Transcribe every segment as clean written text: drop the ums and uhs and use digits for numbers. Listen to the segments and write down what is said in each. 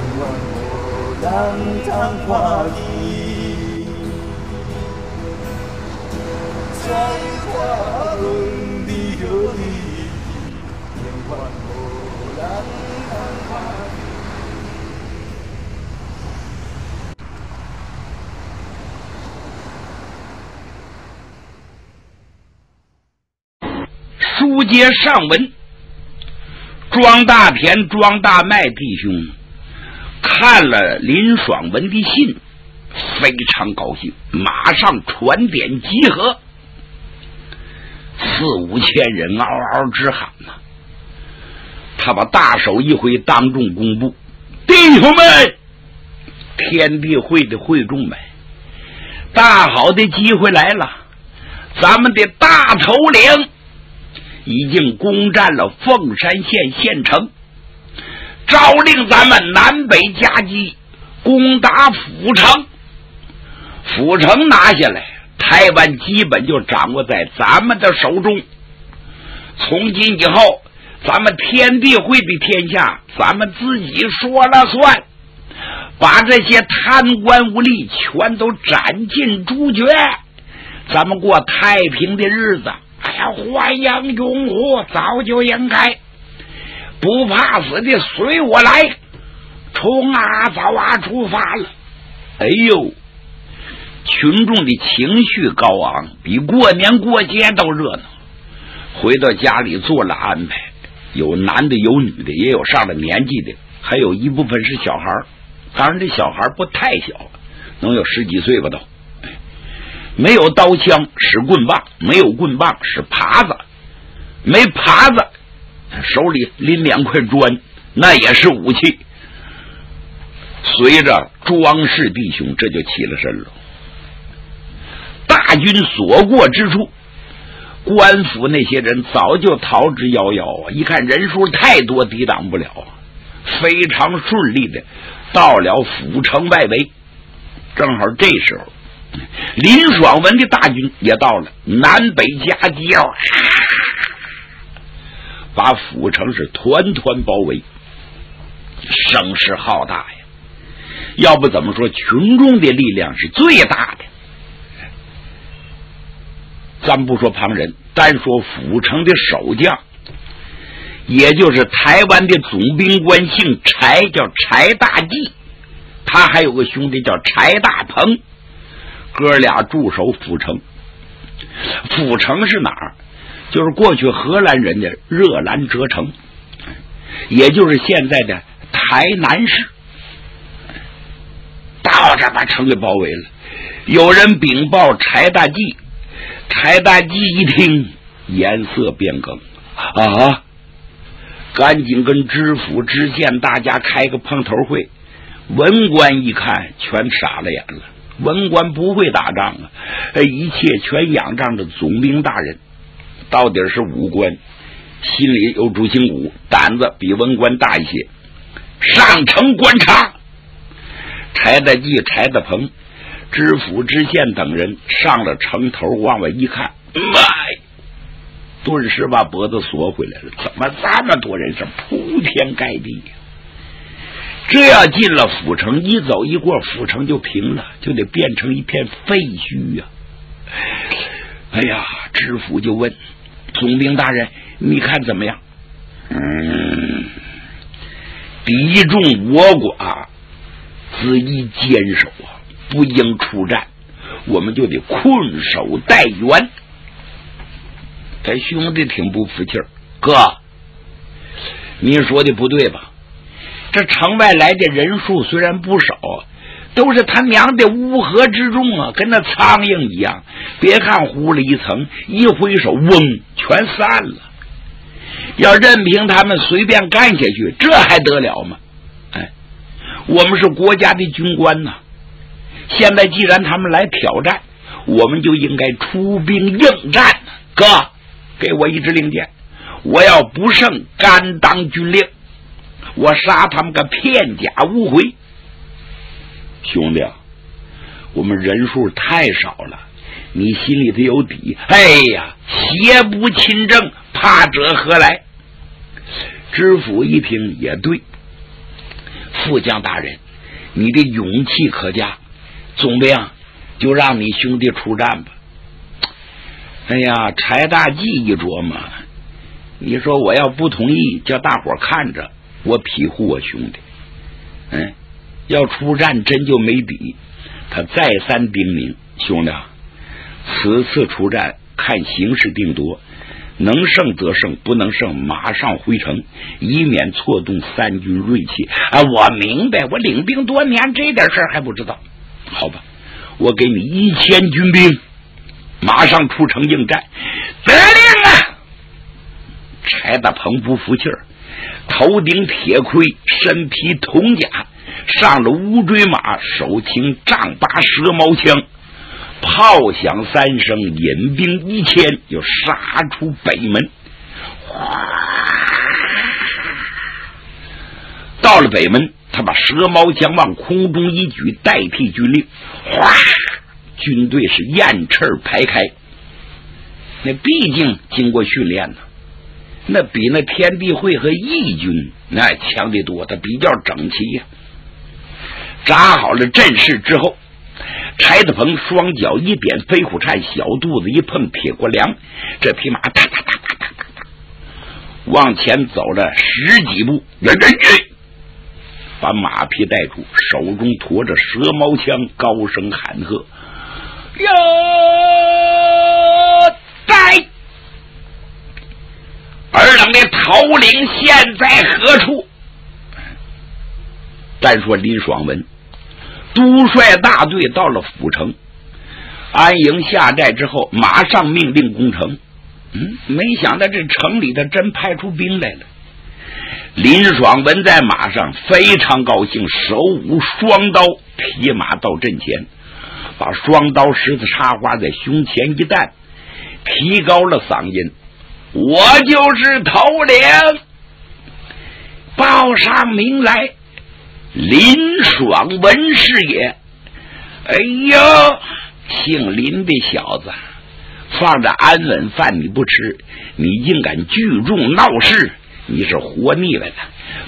我人叹话意，在花轮的河里，眼望我人叹话意。书接上文。 庄大田、庄大麦弟兄看了林爽文的信，非常高兴，马上传点集合。4、5千人嗷嗷直喊呐、啊！他把大手一挥，当众公布：“弟兄们，天地会的会众们，大好的机会来了！咱们的大头领。” 已经攻占了凤山县县城，诏令咱们南北夹击，攻打府城。府城拿下来，台湾基本就掌握在咱们的手中。从今以后，咱们天地会的天下，咱们自己说了算，把这些贪官污吏全都斩尽诛绝，咱们过太平的日子。 哎呀，欢迎拥护，早就应该不怕死的，随我来，冲啊，早啊，出发了！哎呦，群众的情绪高昂，比过年过节都热闹。回到家里做了安排，有男的，有女的，也有上了年纪的，还有一部分是小孩儿。当然，这小孩不太小，能有10几岁吧都。 没有刀枪，使棍棒；没有棍棒，使耙子；没耙子，手里拎2块砖，那也是武器。随着庄氏弟兄，这就起了身了。大军所过之处，官府那些人早就逃之夭夭啊！一看人数太多，抵挡不了，非常顺利的到了府城外围。正好这时候。 林爽文的大军也到了，南北夹击，把府城是团团包围。声势浩大呀！要不怎么说群众的力量是最大的？咱不说旁人，单说府城的守将，也就是台湾的总兵官，姓柴，叫柴大纪，他还有个兄弟叫柴大鹏。 哥俩驻守府城，府城是哪儿？就是过去荷兰人的热兰遮城，也就是现在的台南市。到这把城给包围了，有人禀报柴大纪，柴大纪一听，颜色变更啊，赶紧跟知府知县大家开个碰头会。文官一看，全傻了眼了。 文官不会打仗啊，一切全仰仗着总兵大人。到底是武官，心里有主心骨，胆子比文官大一些。上城观察，柴大纪、柴大鹏、知府、知县等人上了城头，往外一看，妈呀！顿时把脖子缩回来了。怎么这么多人？是铺天盖地呀！ 这要进了府城，一走一过，府城就平了，就得变成一片废墟呀、啊！哎呀，知府就问总兵大人：“你看怎么样？”敌众我寡，子宜坚守啊，不应出战，我们就得困守待援。咱兄弟挺不服气儿，哥，您说的不对吧？ 这城外来的人数虽然不少，都是他娘的乌合之众啊，跟那苍蝇一样。别看糊了一层，一挥手，嗡，全散了。要任凭他们随便干下去，这还得了吗？哎，我们是国家的军官呐、啊，现在既然他们来挑战，我们就应该出兵应战。哥，给我一支令箭，我要不胜，甘当军令。 我杀他们个片甲无回，兄弟，我们人数太少了，你心里头有底。哎呀，邪不侵正，怕者何来？知府一听也对，副将大人，你的勇气可嘉，总兵就让你兄弟出战吧。”哎呀，柴大济一琢磨，你说我要不同意，叫大伙看着我庇护我兄弟，要出战真就没底。他再三叮咛，兄弟，此次出战看形势定夺，能胜则胜，不能胜马上回城，以免错动三军锐气。啊，我明白，我领兵多年，这点事儿还不知道。好吧，我给你1000军兵，马上出城应战。得令啊！柴大鹏不服气儿，头顶铁盔，身披铜甲，上了乌骓马，手擎丈8蛇矛枪，炮响3声，引兵1000就杀出北门。到了北门，他把蛇矛枪往空中一举，代替军令，军队是雁翅排开。那毕竟经过训练呢，那比那天地会和义军那强得多，他比较整齐呀。扎好了阵势之后，柴大鹏双脚一点飞虎颤，小肚子一碰铁锅梁，这匹马哒哒哒哒哒哒哒往前走了10几步，把马匹带住，手中驮着蛇矛枪，高声喊喝：“哟，在！尔等的头领现在何处？”单说林爽文督率大队到了府城，安营下寨之后，马上命令攻城。没想到这城里头真派出兵来了。林爽文在马上非常高兴，手舞双刀，铁马到阵前，把双刀十字插花在胸前一弹，提高了嗓音：“我就是头领，报上名来，林爽文是也。”哎呦，姓林的小子，放着安稳饭你不吃，你竟敢聚众闹事，你是活腻歪的！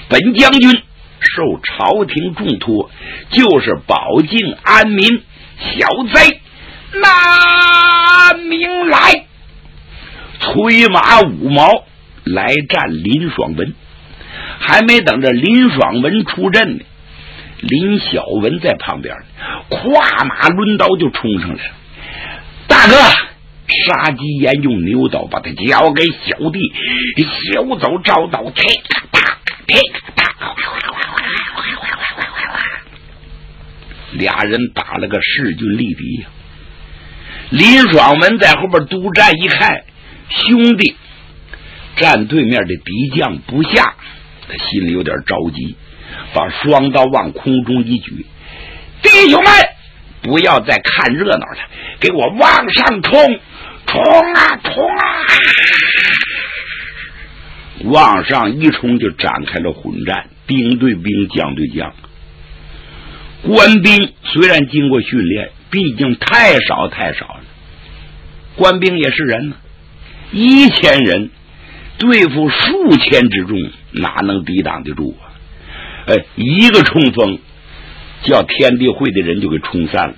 本将军受朝廷重托，就是保境安民，小贼拿命来！催马五毛来战林爽文。还没等着林爽文出阵呢，林小文在旁边跨马抡刀就冲上来了。“大哥！”杀鸡焉用牛刀，把他交给小弟，小走招刀，踢打踢打，俩人打了个势均力敌。林爽文在后边督战，一看兄弟站对面的敌将不下，他心里有点着急，把双刀往空中一举：“弟兄们，不要再看热闹了，给我往上冲！冲啊冲啊！”往上一冲，就展开了混战，兵对兵，将对将。官兵虽然经过训练，毕竟太少了，官兵也是人呢，1000人对付数千之众，哪能抵挡得住啊？一个冲锋，叫天地会的人就给冲散了。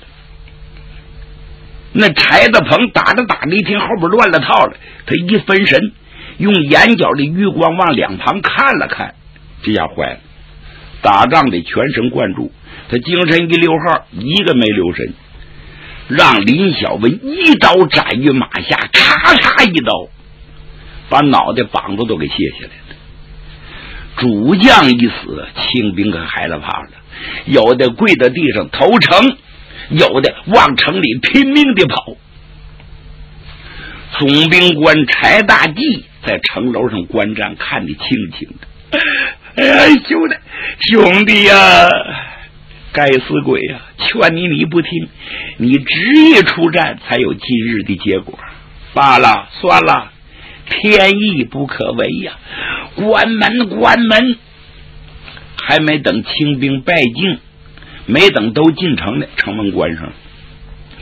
那柴大鹏打着一听后边乱了套了，他一分神，用眼角的余光往两旁看了看，这下坏了，打仗得全神贯注，他精神一溜号，一个没留神，让林小文一刀斩于马下，咔嚓一刀把脑袋膀子都给卸下来了。主将一死，清兵可害了怕了，有的跪在地上投诚，有的往城里拼命地跑。总兵官柴大济在城楼上观战，看得清清的。哎呀，兄弟呀，该死鬼呀，劝你不听，你执意出战，才有今日的结果。罢了，算了，天意不可违呀！关门！还没等清兵败境，没等都进城了，城门关上，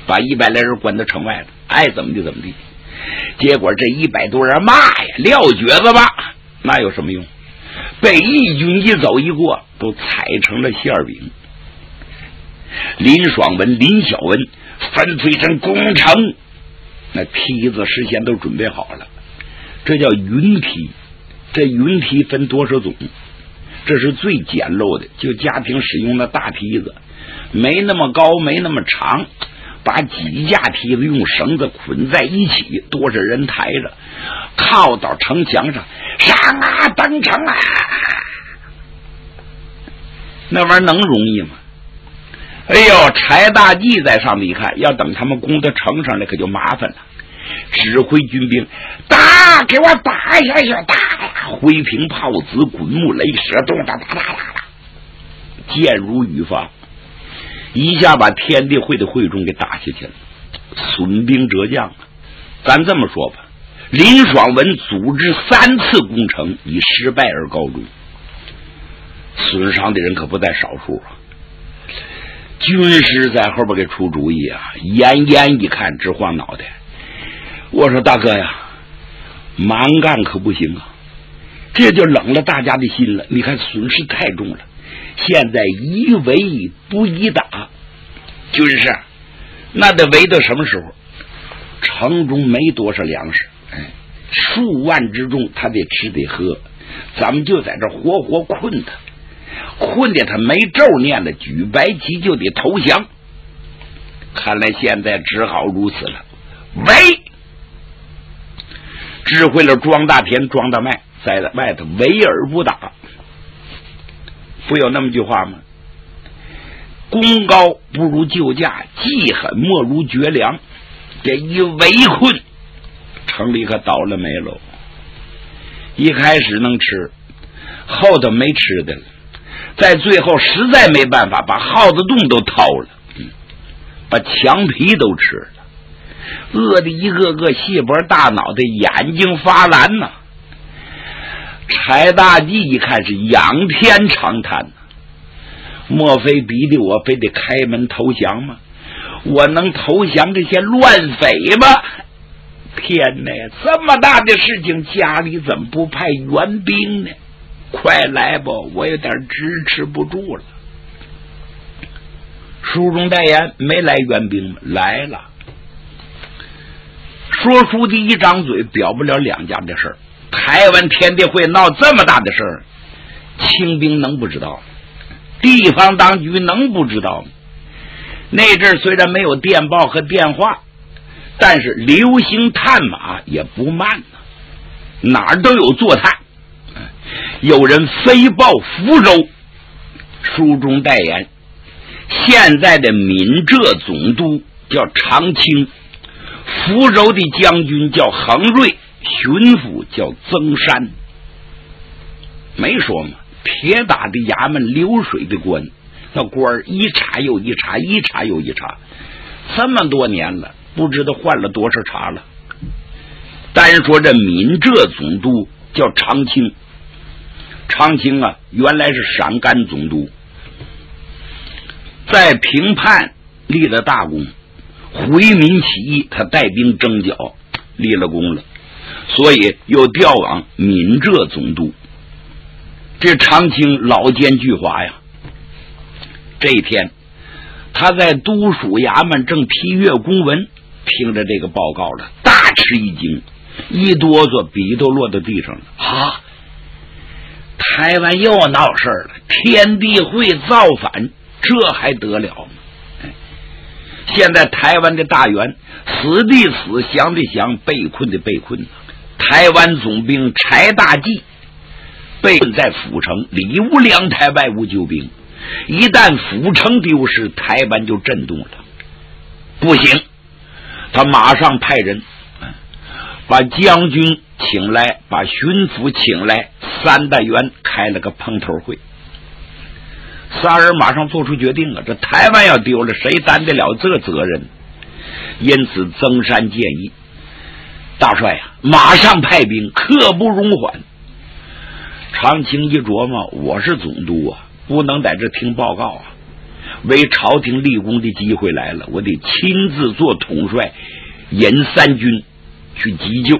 把100来人关到城外了，爱怎么地怎么地。结果这100多人骂呀，撂蹶子吧，那有什么用？被义军一走一过都踩成了馅饼。林爽文、林小文分配成攻城，那梯子事先都准备好了，这叫云梯。这云梯分多少种？这是最简陋的，就家庭使用的大梯子，没那么高，没那么长，把几架梯子用绳子捆在一起，多少人抬着，靠到城墙上，上啊，登城啊！那玩意儿能容易吗？哎呦，柴大纪在上面一看，要等他们攻到城上来，可就麻烦了。指挥军兵打，给我打一下呀！打呀！挥平炮子，滚木雷蛇，咚哒哒哒哒哒，箭如雨发，一下把天地会的会众给打下去了，损兵折将啊！咱这么说吧，林爽文组织3次攻城，以失败而告终，损伤的人可不在少数啊。军师在后边给出主意啊，严烟一看直晃脑袋。我说大哥呀，蛮干可不行啊，这就冷了大家的心了。你看损失太重了，现在一围不一打，军师那得围到什么时候？城中没多少粮食，哎，数万之众，他得吃得喝，咱们就在这活活困他，困得他没咒念了，举白旗就得投降。看来现在只好如此了，围！指挥了庄大田、庄大麦在外头围而不打，不有那么句话吗？功高不如救驾，计狠莫如绝粮。这一围困，城里可倒了霉喽。一开始能吃，后头没吃的了，在最后实在没办法，把耗子洞都掏了，把墙皮都吃了。饿的一个个细脖大脑袋，眼睛发蓝呐、啊！柴大纪一看是仰天长叹、啊，莫非逼得我非得开门投降吗？我能投降这些乱匪吗？天哪，这么大的事情，家里怎么不派援兵呢？快来吧，我有点支持不住了。书中代言，没来援兵吗？来了。说书的一张嘴表不了两家的事儿，台湾天地会闹这么大的事儿，清兵能不知道？地方当局能不知道吗？那阵虽然没有电报和电话，但是流行探马也不慢啊，哪儿都有坐探。有人飞报福州，书中代言，现在的闽浙总督叫常清，福州的将军叫恒瑞，巡抚叫曾山。没说嘛，铁打的衙门，流水的官，那官一查又一查，一查又一查，这么多年了，不知道换了多少茬了。单说这闽浙总督叫常清，常清啊，原来是陕甘总督，在平叛立了大功。回民起义，他带兵征剿，立了功了，所以又调往闽浙总督。这常清老奸巨猾呀！这一天，他在都署衙门正批阅公文，听着这个报告了，大吃一惊，一哆嗦，笔都落到地上了。啊！台湾又闹事儿了，天地会造反，这还得了吗？现在台湾的大员死的死，降的降，被困的被困。台湾总兵柴大纪被困在府城，里无粮台，外无救兵。一旦府城丢失，台湾就震动了。不行，他马上派人把将军请来，把巡抚请来，3大员开了个碰头会。3人马上做出决定了，这台湾要丢了，谁担得了这个责任？因此曾山建议大帅啊，马上派兵，刻不容缓。常清一琢磨，我是总督啊，不能在这听报告啊，为朝廷立功的机会来了，我得亲自做统帅，引3军去急救。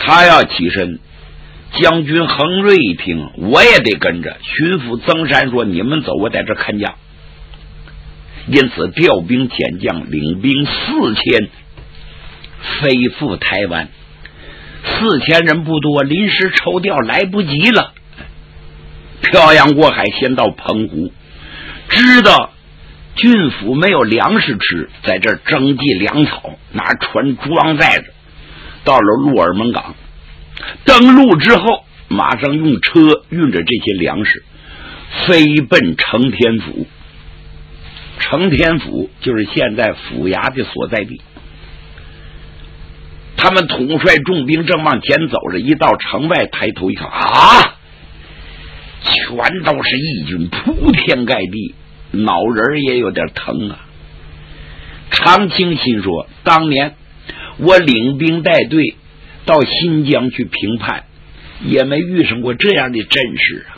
他要起身，将军恒瑞一听，我也得跟着。巡抚曾山说：“你们走，我在这看家。”因此调兵遣将，领兵4000飞赴台湾。4000人不多，临时抽调来不及了。漂洋过海，先到澎湖，知道郡府没有粮食吃，在这征集粮草，拿船装载着，到了鹿耳门港。登陆之后，马上用车运着这些粮食，飞奔承天府。承天府就是现在府衙的所在地。他们统帅重兵正往前走着，一到城外，抬头一看，啊，全都是义军，铺天盖地，脑仁也有点疼啊。常清心说：“当年我领兵带队到新疆去平叛，也没遇上过这样的阵势啊！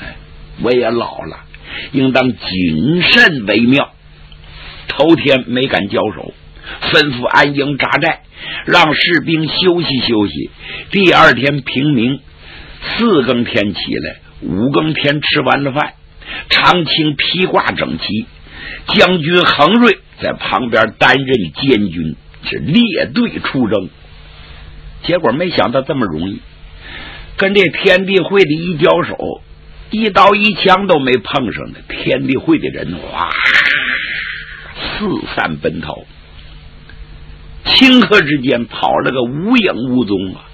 哎，我也老了，应当谨慎为妙。”头天没敢交手，吩咐安营扎寨，让士兵休息休息。第二天平明，4更天起来，5更天吃完了饭，常清披挂整齐，将军恒瑞在旁边担任监军，是列队出征。结果没想到这么容易，跟这天地会的一交手，一刀一枪都没碰上的，天地会的人哇四散奔逃，顷刻之间跑了个无影无踪啊！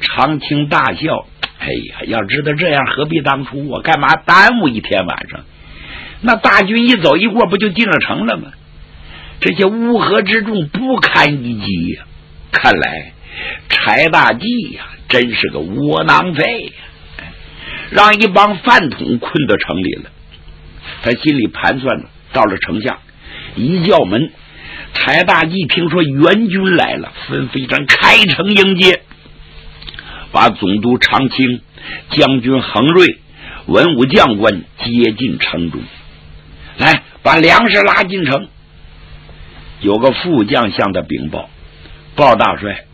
常清大笑：“哎呀，要知道这样何必当初，我干嘛耽误一天晚上？那大军一走一过，不就进了城了吗？这些乌合之众不堪一击呀！看来柴大计呀，真是个窝囊废呀，让一帮饭桶困到城里了。”他心里盘算了，到了城下一叫门，柴大计听说援军来了，纷纷开城迎接，把总督常清、将军恒瑞、文武将官接进城中来，把粮食拉进城。有个副将向他禀报：“鲍大帅，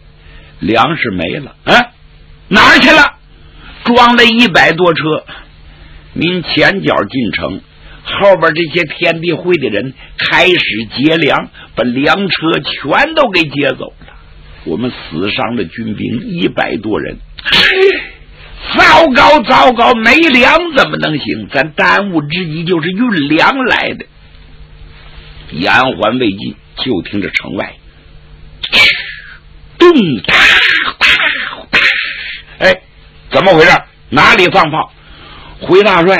粮食没了。”“啊，哪儿去了？”“装了100多车，您前脚进城，后边这些天地会的人开始劫粮，把粮车全都给劫走了。我们死伤的军兵100多人。”“糟糕糟糕，没粮怎么能行？咱当务之急就是运粮来的。”言还未尽，就听着城外咚哒哒哒！“哎，怎么回事？哪里放炮？”“回大帅，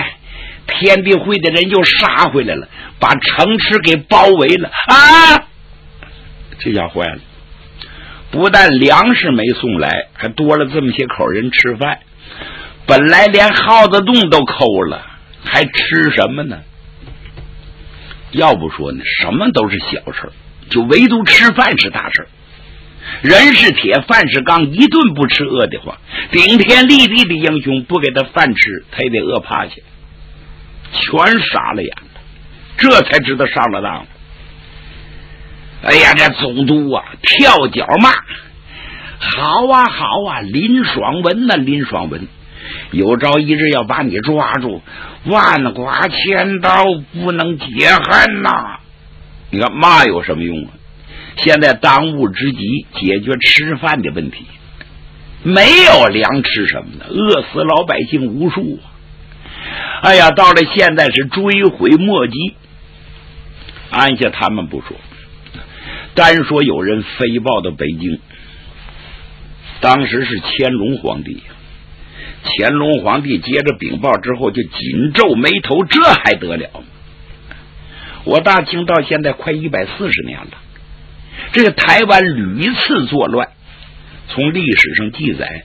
天地会的人又杀回来了，把城池给包围了啊！”这下坏了，不但粮食没送来，还多了这么些口人吃饭。本来连耗子洞都抠了，还吃什么呢？要不说呢，什么都是小事，就唯独吃饭是大事。人是铁，饭是钢，一顿不吃饿得慌。顶天立地的英雄，不给他饭吃，他也得饿趴下。全傻了眼了，这才知道上了当了。哎呀，这总督啊，跳脚骂：“好啊好啊，林爽文呐，林爽文，有朝一日要把你抓住，万剐千刀，不能解恨呐！”你看骂有什么用啊？现在当务之急解决吃饭的问题，没有粮吃什么的，饿死老百姓无数啊！哎呀，到了现在是追悔莫及。按下他们不说，单说有人飞报到北京，当时是乾隆皇帝。乾隆皇帝接着禀报之后，就紧皱眉头，这还得了？我大清到现在快140年了，这个台湾屡次作乱，从历史上记载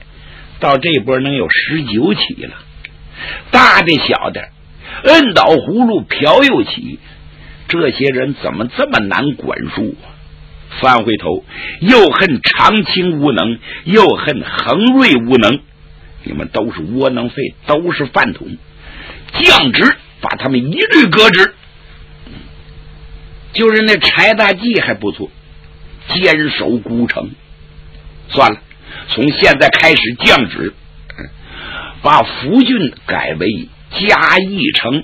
到这波能有19起了，大的小的，摁倒葫芦瓢又起。这些人怎么这么难管束啊？翻回头，又恨常清无能，又恨恒瑞无能，你们都是窝囊废，都是饭桶，降职，把他们一律革职。就是那柴大计还不错，坚守孤城。算了，从现在开始降职，把福郡改为嘉义城。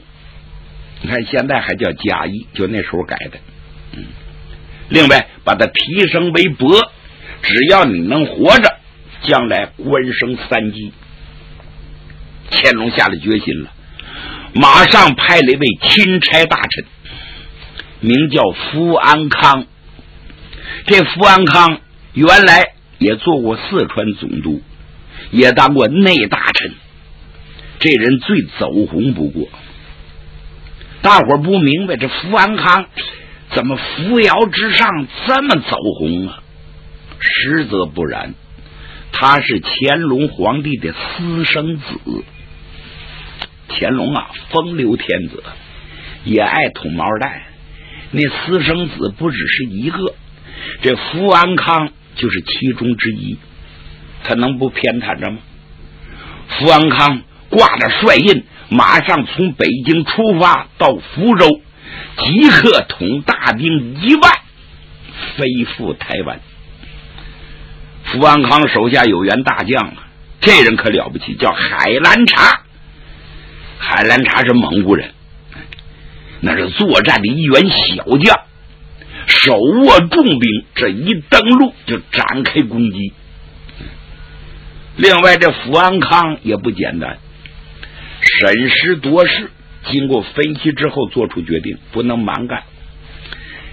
你看现在还叫嘉义，就那时候改的。嗯，另外把它提升为伯，只要你能活着，将来官升三级。乾隆下了决心了，马上派了一位钦差大臣，名叫福安康。这福安康原来也做过四川总督，也当过内大臣，这人最走红不过。大伙儿不明白这福安康怎么扶摇直上这么走红啊？实则不然，他是乾隆皇帝的私生子。乾隆啊，风流天子，也爱捅毛蛋，那私生子不只是一个，这福安康就是其中之一，他能不偏袒着吗？福安康挂着帅印，马上从北京出发到福州，即刻统大兵1万飞赴台湾。福安康手下有员大将啊，这人可了不起，叫海兰察。海兰察是蒙古人，那是作战的一员小将，手握重兵，这一登陆就展开攻击。另外这福安康也不简单，审时度势，经过分析之后做出决定，不能蛮干，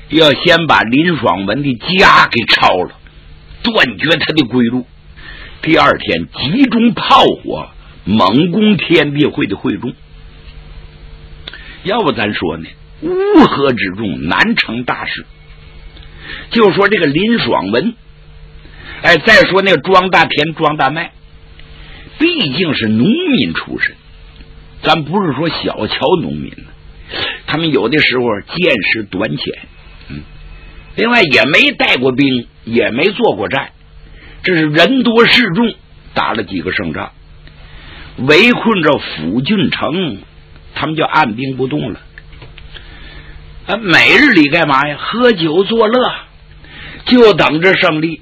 要先把林爽文的家给抄了，断绝他的归路。第二天集中炮火猛攻天地会的会众。要不咱说呢，乌合之众难成大事。就说这个林爽文，哎，再说那个庄大田、庄大麦，毕竟是农民出身，咱不是说小瞧农民呢，他们有的时候见识短浅，嗯，另外也没带过兵，也没做过战，这是人多势众，打了几个胜仗，围困着府郡城，他们就按兵不动了。啊，每日里干嘛呀？喝酒作乐，就等着胜利。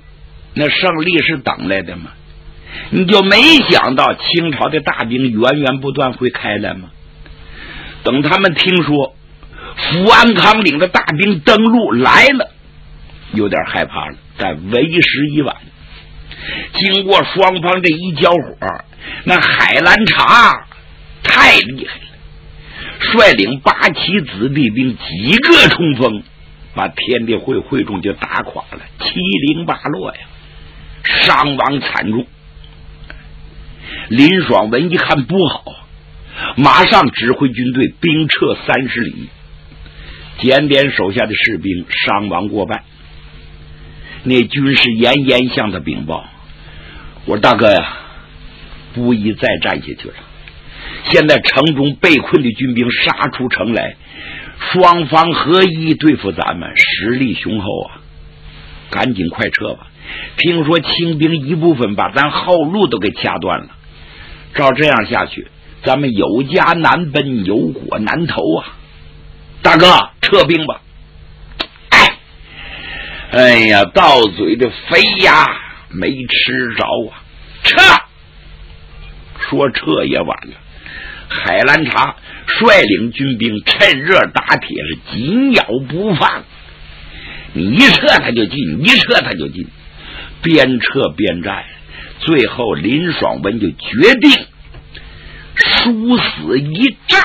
那胜利是等来的吗？你就没想到清朝的大兵源源不断会开来吗？等他们听说福安康领的大兵登陆来了，有点害怕了，但为时已晚。经过双方这一交火，那海兰察太厉害了，率领8旗子弟兵几个冲锋，把天地会会众就打垮了，7零8落呀，伤亡惨重。林爽文一看不好，马上指挥军队兵撤30里，检点手下的士兵，伤亡过半。那军士严严向他禀报，我说大哥呀，不宜再战下去了，现在城中被困的军兵杀出城来，双方合一对付咱们，实力雄厚啊，赶紧快撤吧。听说清兵一部分把咱后路都给掐断了，照这样下去，咱们有家难奔，有果难投啊，大哥撤兵吧。哎呀，到嘴的肥鸭没吃着啊，撤！说撤也晚了，海兰察率领军兵趁热打铁，是紧咬不放，你一撤他就进，一撤他就进，边撤边战。最后林爽文就决定殊死一战。